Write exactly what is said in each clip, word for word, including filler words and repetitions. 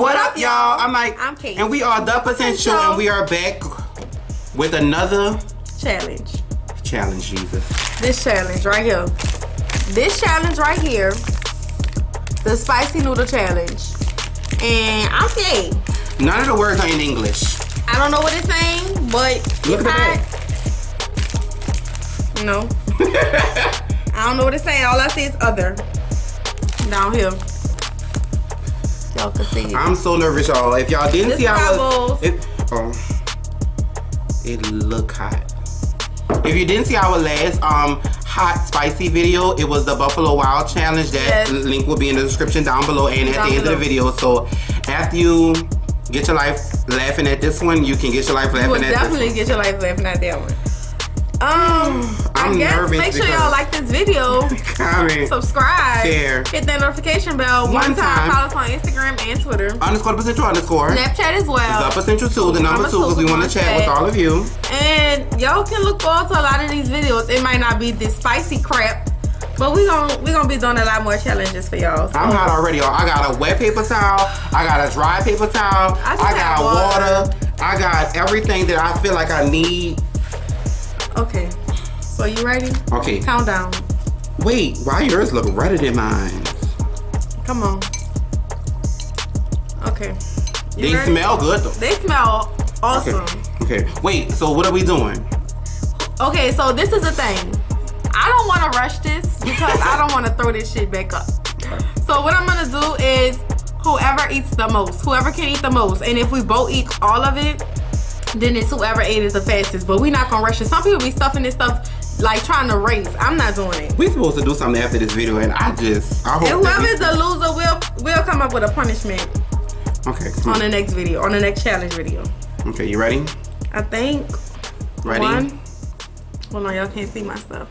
What up, y'all? I'm Mike. I'm Kate. And we are The Potential, and we are back with another challenge. Challenge, Jesus. This challenge right here. This challenge right here. The spicy noodle challenge. And I'm Kate. None of the words are in English. I don't know what it's saying, but look it's hot. No. I don't know what it's saying. All I see is other. Down here. Y'all can see it. I'm so nervous, y'all. If y'all didn't this see our it, oh, it look hot. If you didn't see our last um hot spicy video, it was the Buffalo Wild Challenge. That yes. link will be in the description down below and down at the end below. of the video. So after you get your life laughing at this one, you can get your life laughing you at this one. You will definitely get your life laughing at that one. Um, I'm I guess nervous. Make sure y'all like this video, comment, subscribe, share, hit that notification bell. One, one time, time, follow us on Instagram and Twitter. Underscore the potential underscore. Snapchat as well. The potential two, the number two, because we want to chat with all of you. And y'all can look forward to a lot of these videos. It might not be this spicy crap, but we gonna we gonna be doing a lot more challenges for y'all. So. I'm hot already, y'all. I got a wet paper towel. I got a dry paper towel. I, I got water. water. I got everything that I feel like I need. Okay, so you ready? Okay. Countdown. Wait, why yours look redder than mine? Come on. Okay. You they ready? smell good though. They smell awesome. Okay. okay. Wait, so what are we doing? Okay, so this is the thing. I don't want to rush this because I don't want to throw this shit back up. So what I'm going to do is whoever eats the most, whoever can eat the most, and if we both eat all of it, then it's whoever ate it the fastest. But we're not gonna rush it. Some people be stuffing this stuff like trying to race. I'm not doing it. We're supposed to do something after this video, and I just I hope and whoever's the loser will will come up with a punishment. Okay. Come on. on the next video, on the next challenge video. Okay, you ready? I think. Ready? One. Hold on, y'all can't see my stuff.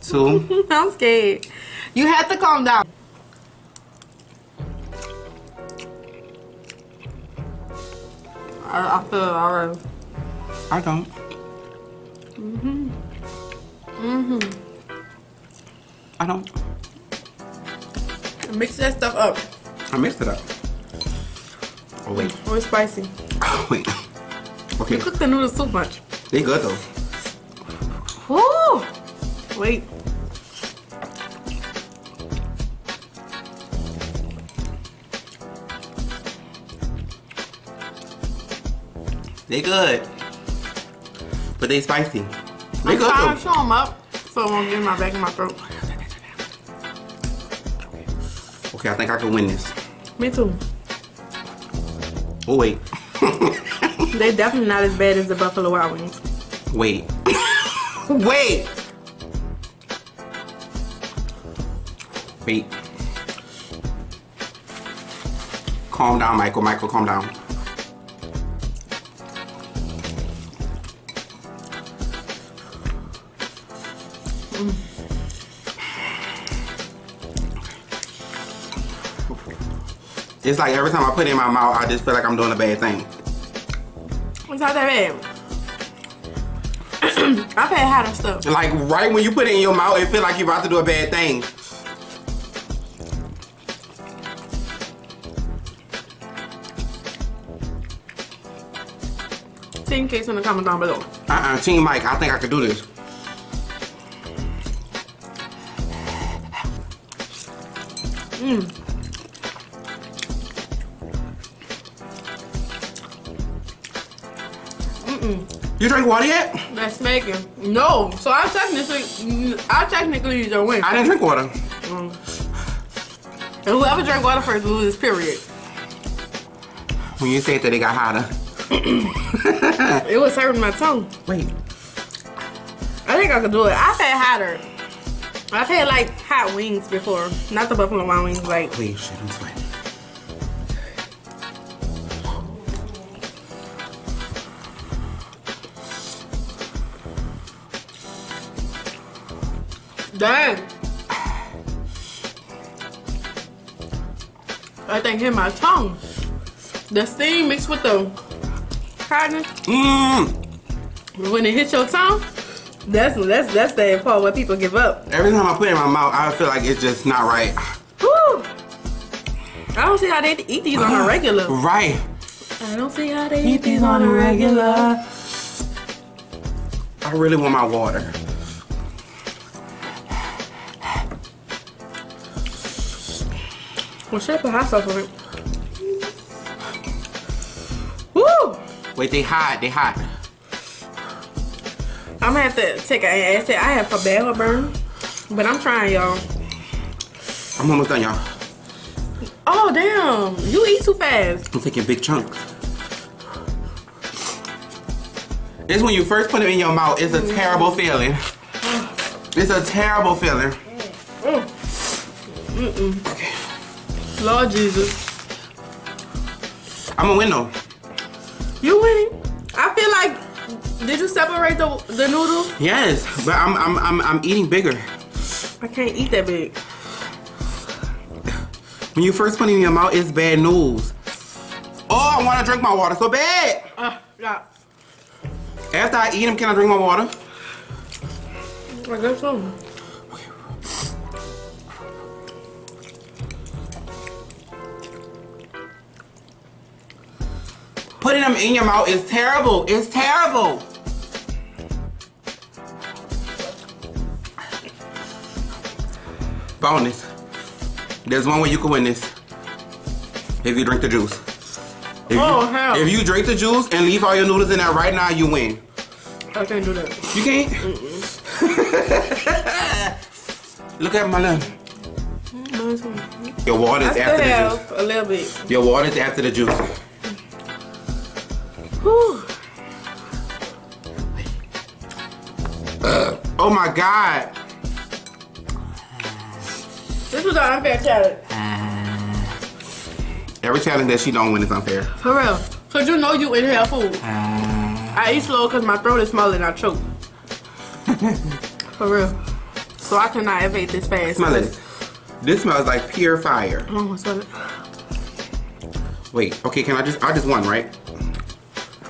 Two. I'm scared. You have to calm down. I, I feel it already. I don't. Mm-hmm. Mm-hmm. I don't. Mix that stuff up. I mixed it up. Oh, wait. Oh, it's spicy. Oh, wait. Okay. You cook the noodles so much. They good, though. Woo! Wait. They good, but they spicy. They I'm good trying to show them up so it won't get in my back and my throat. Okay, I think I can win this. Me too. Oh wait. They're definitely not as bad as the Buffalo Wild Wings. Wait. Wait. Wait. Calm down, Michael. Michael, calm down. It's like every time I put it in my mouth, I just feel like I'm doing a bad thing. It's not that bad. I've had hotter stuff. Like right when you put it in your mouth, it feels like you're about to do a bad thing. Team Kate's in the comment down below. Uh-uh, Team Mike, I think I could do this. Mmm. Mm-mm. You drink water yet? That's making. No. So I technically, I technically don't win. I didn't drink water. Mm. And whoever drank water first loses, period. When you said that it got hotter. It was hurting my tongue. Wait. I think I could do it. I've had hotter. I've had like hot wings before. Not the Buffalo Wild Wings, like. Wait, shit, I'm sweating. Dang. I think hit my tongue. The steam mixed with the cotton. Mm. When it hits your tongue, that's that's that's the part where people give up. Every time I put it in my mouth, I feel like it's just not right. Woo. I don't see how they eat these on a regular. Right. I don't see how they eat, eat these on a regular. I really want my water. Well, should I put hot sauce on it? Woo! Wait, they hot. They hot. I'm gonna have to take an acid. I have Fabella burn, but I'm trying, y'all. I'm almost done, y'all. Oh, damn. You eat too fast. I'm taking big chunks. It's when you first put it in your mouth. It's a mm. terrible feeling. Mm. It's a terrible feeling. Mm. Mm-mm. Okay. Lord Jesus. I'm a winner. You winning? I feel like... Did you separate the the noodle? Yes, but I'm I'm I'm I'm eating bigger. I can't eat that big. When you first put it in your mouth, it's bad news. Oh, I want to drink my water so bad. Uh, yeah. After I eat them, can I drink my water? I guess so. Putting them in your mouth is terrible. It's terrible. Bonus. There's one way you can win this. If you drink the juice. If oh, you, hell. If you drink the juice and leave all your noodles in there right now, you win. I can't do that. You can't? Mm-mm. Look at my lemon. Your water is after the juice. A little bit. Your water is after the juice. Uh, oh my God. This was an unfair challenge. Every challenge that she don't win is unfair. For real. Cause you know you inhale food. I eat slow cause my throat is small and I choke. For real. So I cannot evade this fast. Smell it. This smells like pure fire. Oh, smell it. Wait, okay, can I just, I just won, right?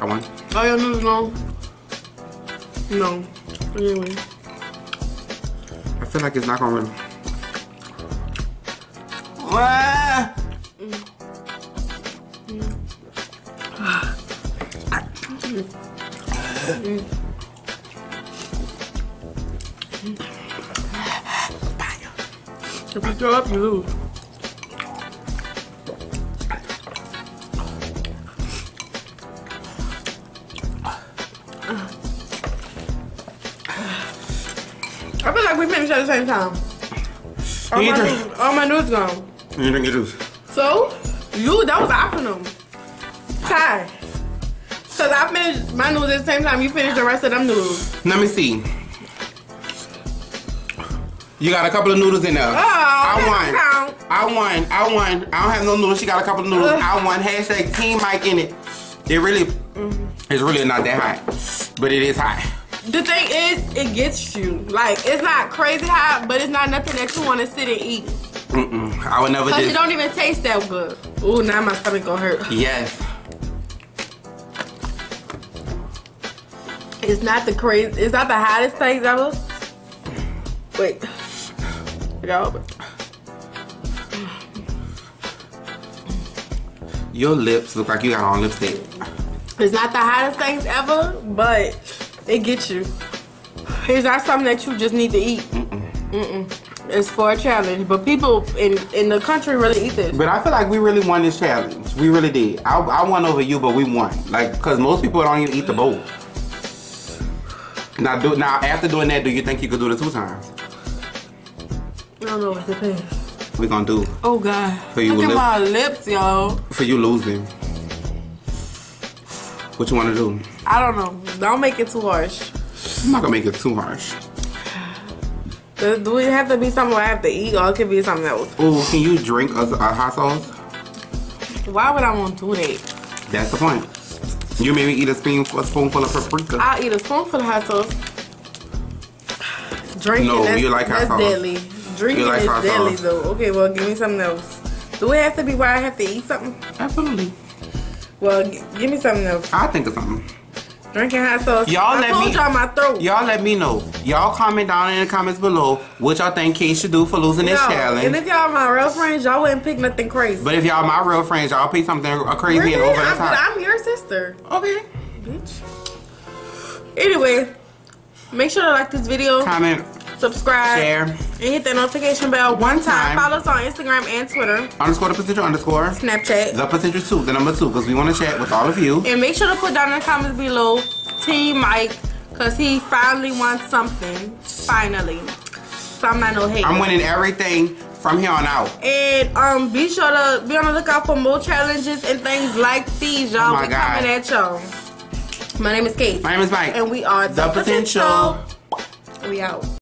I won. Oh, your noodles long? No. Anyway. I feel like it's not gonna win. Ah! Mm. Mm. Mm. Mm. Mm. If you throw up, you lose. I feel like we finished at the same time. All my, noodles, all my noodles gone. You didn't get juice. So, you, that was optional. Tie. Because I finished my noodles at the same time you finished the rest of them noodles. Let me see. You got a couple of noodles in there. Oh, I won. I won. I won. I don't have no noodles. She got a couple of noodles. Ugh. I won. Hashtag Team Mike in it. It really, mm-hmm. It's really not that hot. But it is hot. The thing is, it gets you. Like, it's not crazy hot, but it's not nothing that you want to sit and eat. Mm-mm. I would never do. Because it don't even taste that good. Ooh, now my stomach gonna hurt. Yes. It's not the crazy, it's not the hottest thing ever. Wait. Y'all. Your lips look like you got on lipstick. It's not the hottest things ever, but... It gets you. It's not something that you just need to eat. Mm-mm. Mm-mm. It's for a challenge. But people in, in the country really eat this. But I feel like we really won this challenge. We really did. I, I won over you, but we won. Like, because most people don't even eat the bowl. Now, do, now, after doing that, do you think you could do it two times? I don't know what to think. We're going to do. Oh, God. For you Look at my lips, y'all. For you losing. What you want to do? I don't know. Don't make it too harsh. I'm not gonna make it too harsh. Does, do it have to be something I have to eat, or it could be something else? Ooh, can you drink a, a hot sauce? Why would I want to do that? That's the point. You maybe eat a spoonful, a spoonful of paprika. I'll eat a spoonful of hot sauce. Drinking. No, you like hot sauce. That's deadly. Drinking is deadly, though. Okay, well, give me something else. Do it have to be where I have to eat something? Absolutely. Well, give me something else. I'll think of something. Drinking hot sauce. Y'all let me. Y'all my throat. Y'all let me know. Y'all comment down in the comments below what y'all think Kay should do for losing this challenge. And if y'all my real friends, y'all wouldn't pick nothing crazy. But if y'all my real friends, y'all pick something crazy really? and over the top. I'm your sister. Okay, bitch. Anyway, make sure to like this video. Comment. Subscribe. Share. And hit that notification bell one, one time. time. Follow us on Instagram and Twitter. Underscore the potential underscore. Snapchat. The potential two, the number two, because we want to chat with all of you. And make sure to put down in the comments below Team Mike, because he finally won something. Finally. So I'm not no hater. I'm winning everything from here on out. And um, be sure to be on the lookout for more challenges and things like these, y'all. Oh we God. coming at y'all. My name is Kate. My name is Mike. And we are The, the potential. potential. We out.